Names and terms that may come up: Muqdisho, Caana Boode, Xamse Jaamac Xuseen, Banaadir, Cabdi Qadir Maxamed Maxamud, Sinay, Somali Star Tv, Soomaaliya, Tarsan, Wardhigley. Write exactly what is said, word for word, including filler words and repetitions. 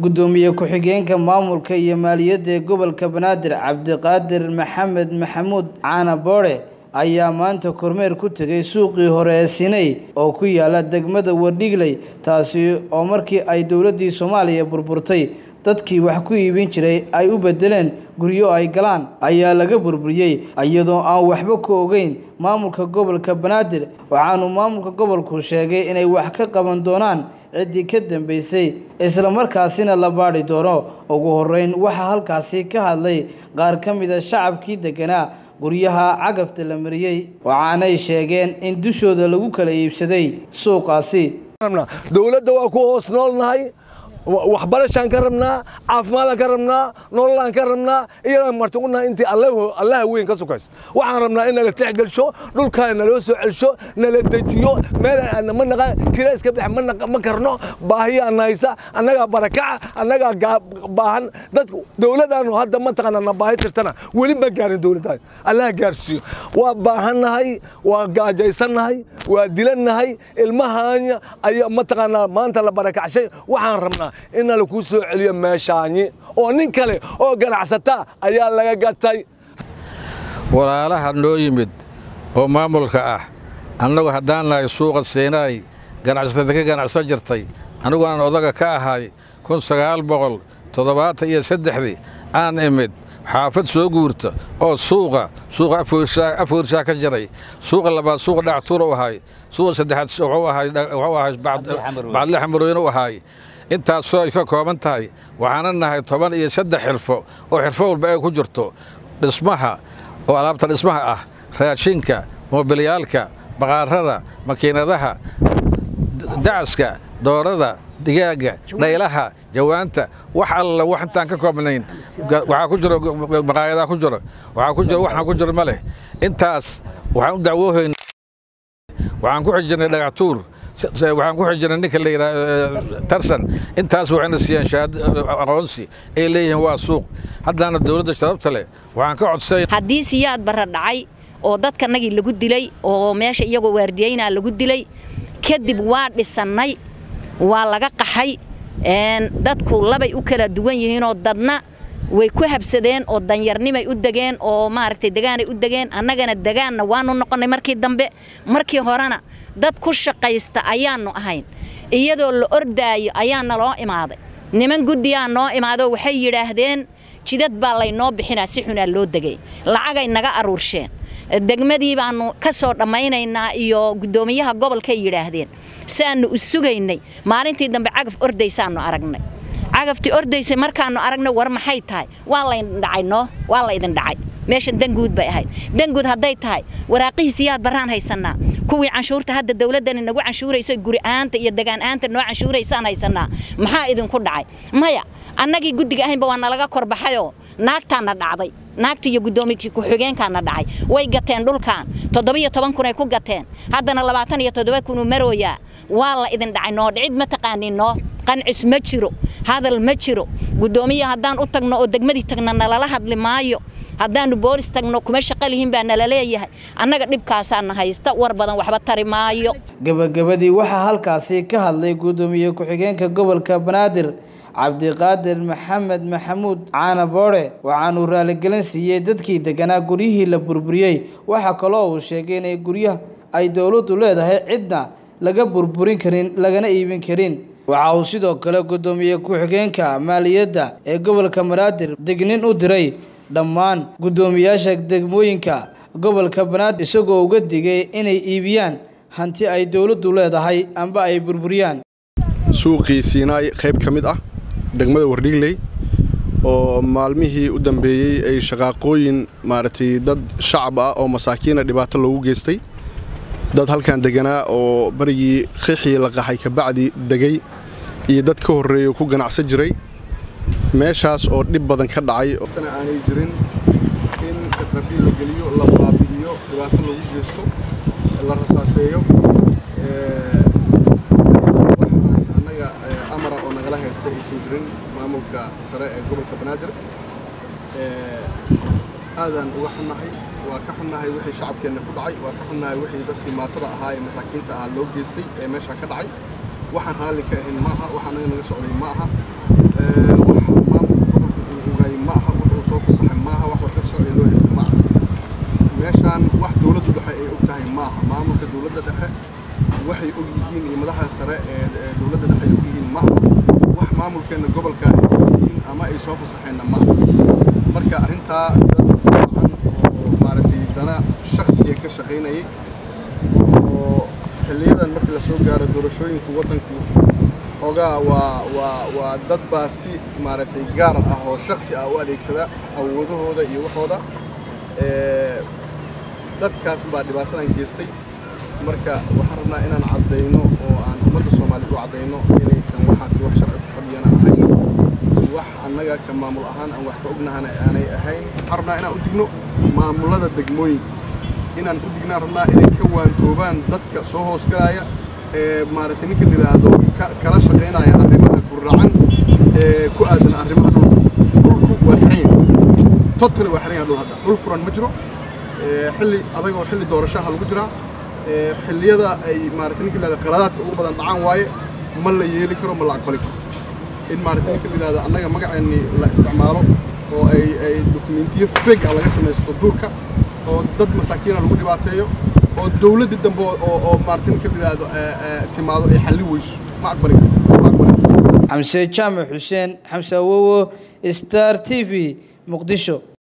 gudoomiye ku-xigeenka maamulka iyo maaliyadda ee gobolka Banaadir Cabdi Qadir Maxamed Maxamud Caana Boode ayaa maanta kormeer ku tagay suuqii hore ee Sinay oo ku yaala degmada Wardhigley taasi oo markii ay dawladda Soomaaliya burburtay dadkii wax ku iibin jiray ay u bedeleen guriyo ay galaan ayaa laga burburiyay iyadoo aan waxba ku ogeyn maamulka gobolka Banaadir waxaanu maamulka gobolku sheegay inay wax ka qaban doonaan cidii ka dambeysay isla markaasina la baari doono ugu horeyn waxa halkaasii ka hadlay qaar ka mid ah shacabkii deganaa guriyaha cagafta la mariyay waxaanay sheegeen in dushooda lagu kala iibsaday suuqaasi dawladda waa ku hoos noolnahay waxbarashaan ka rabnaa caafimaad ka rabnaa noolaan ka rabnaa iyada marti una intii allah allah weyn ka sukays waxaan rabnaa in la tixgelsho dhulkaana loo soo celsho nala dejiyo meel aan ma naqa kireys ka bixin ma naqa ma karno baahiyaana haysa anaga barakaca anaga baahan dadku dawladdaanu hadda ma taqaanana baahi tirtana wali ma gaarin dawladda allah gaarsiyo waa baahanahay waa gaajaysanahay waa dilanahay ilmahaana ay ma taqaanana maanta la barakacshay waxaan rabnaa إن الكوسو عليا ماشاني أو نكله أو جرعسته أيا لا جتاي ولا لا هنلو يمد هو ما ملكه أنلو هدان لا يسوق السيناي جرعسته ذكى جرعسة جرتاي أنو أنا أضاق كاهاي كون سجال بقول تضباط هي سدحدي أنا يمد حافظ سوقورته أو سوقه سوق أفورشا أفورشا كجري سوق اللي بسوق دعتوره وهاي سوق سدحت سوق وهاي وهاي بعد بعد لحمرين وهاي أنت أصلاً كومن تاي وعنا النهاية طبعاً يسد حرفه وحرفه الباقي كجرته باسمها وعلامة اسمها أه راشينكا موبيليالكا بقارها مكينها دعسكا دورها دجاجة ليلها جوانتا وحال وحنتان ككومنين وعكجر بقايدا كجر وعكجر وحنا كجر مله أنت أص وعند دعوهن وعنكوع الجن دكتور waxaan ku xijirnaa ninka la yiraahdo Tarsan intaas waxaan isiyaan shaad aqoonsi ay leeyeen waa suuq hadana dawladda sharafta leh waxaan ka codsay hadii siyaad bar dhacay oo dadka nagii lagu dilay oo meesha iyagu waardiyayna lagu dilay kadib waa dhisanay waa laga qaxay een dadku labay u kala duwan yihiin oo dadna way ku habsadeen oo danyarnimay u dageen oo maaragtay deegaanay u dageen annagana deegaanna waanu noqonay markii dambe markii horena dad ku shaqaysta ayaanu ahayn iyadoo la ordaayo ayaana loo imaaday niman guddiya noo imaado waxay yiraahdeen jidad baa laynoo bixinaa si xunaa loo dagay lacag ay naga aruursheen degmadii baanu ka soo dhamaynaynaa iyo gudoomiyaha gobolka yiraahdeen saanu usugaynay maalintii dambe cagaf ordaysaanu aragnay cagafti ordaysay markaanu aragnay war maxay tahay waa layn dhacayno waa la idin dhacay meesha danguud bay ahayd danguud haday tahay waraaqii siyaad baraan haysanaa kuwii canshuurta hadda dawladdan inagu canshuurayso guri aanta iyo degaan aanta noocan canshuuraysan haysanaa maxaa idin ku dhacay maya annagii guddiga ahayn ba waa nalaga korbaxayo naagtaana dhacday naagtii iyo gudoomiyaha ku xigeenkaana dhacay way gateen dhulkan toddoba iyo toban kun ay ku gateen haddana labaatan iyo toddoba kun marooya waa la idin dhacay noo dhicid ma taqaanino qancis ma jiro hadal ma jiro gudoomiyaha hadaan u tagno oo degmadii tagna nala hadli maayo haddaan boolis tagno kuma shaqalihiin baa nala leeyahay annaga dhibkaasaana haysta war badan waxba tari maayo gabagabadii waxa halkaasii ka hadlay gudoomiye ku-xigeenka gobolka Banaadir Cabdi Qadir Maxamed Maxamud Caana Boode waxaanu raali gelin siiyay dadkii deganaa guriyihii la burburiyay waxa kaloo uu sheegay in guriyaha ay dawladdu leedahay cidna laga burburin karin lagana iibin karin waxa uu sidoo kale gudoomiye ku-xigeenka maaliyadda ee gobolka Banaadir degnin u diray dhammaan gudoomiyaasha degmooyinka gobolka Banaadir isagoo uga digay inay iibiyaan hanti ay dawladdu leedahay amba ay burburiyaan suuqii Sinay qayb ka mid ah degmada Wardhigley oo maalmihii u dambeeyay ay shaqaaqooyin maartii dad shacab ah oo masaakiin dhibaato loogu geystay dad halkan deganaa oo barigi qixii la qaxay ka bacdi degay iyo dad ka horeeyay ku ganacsan jiray meeshaas oo dhib badan ka dhacay sana aanay jirin in qatrabiil la galiyo la baabiyo dhibaato lagu jeesto la rasaaseeyo ee anaga amara oo naga la haystay isii jirin maamulka sare ee gobolka Banaadir ee aadan uga xunnahay waa ka xunnahay wixii shacabkeena ku dhacay waa ka xunnahay wixii dadkii maatada ahaa ee masaakiinta ah loo geystay ee meesha ka dhacay waxaan raali ka ahayn maaha waxaan naga soo oday maaha waxay og yihiin iyo madaxa sare ee dawladda dhexe ay og yihiin ma wax maamulkeena gobolka ay yihiin ama ay soo fasaxeen ma marka arinta oo maartii dana shakhsiga ka shaqeynay oo xiliyadan markii la soo gaaro doorashooyinka wadanka ogaa waa waa waa dad baasi maartii gaar ah oo shakhsi ah oo adeegsada awoodahooda iyo waxooda ee dadkaas baa dhibaatadan geystay marka waxaan rabnaa inaan cadeyno oo aan ummadda Soomaaliyeed u cadeyno inaysan waxaasi wax sharci ku fadhiyana ahayn wax annaga ka maamul ahaan aan wax ka ognahana aanay ahayn arnaa inaan u digno maamulada degmooyinka inaan u digno arnaa inay ka waantoobaan dadka soo hoos galaya ee maartii ninka nidaado kala shaqeynaya arrimaha guracan ee ku aadan arrimaha dhulku waxreen total waxreen dhul hada dhul furan ma jiro ee xilli adag oo xilli doorashaha lagu jiraa xilliyada ay maartiin kala qaraadada ugu badan dhacaan waaye ma la yeeli karo ma la aqbali karo in maartiin kala annaga magaceeni la isticmaalo oo ay ay dokumentiyo fake ah laga sameeyo dhulka oo dad masaakiin lagu dhibaateeyo oo dawladda dambe oo oo maartiin kala timaado ay xalli weyso ma aqbali karo Xamse Jaamac Xuseen Xamsa Wowo Star T V Muqdisho.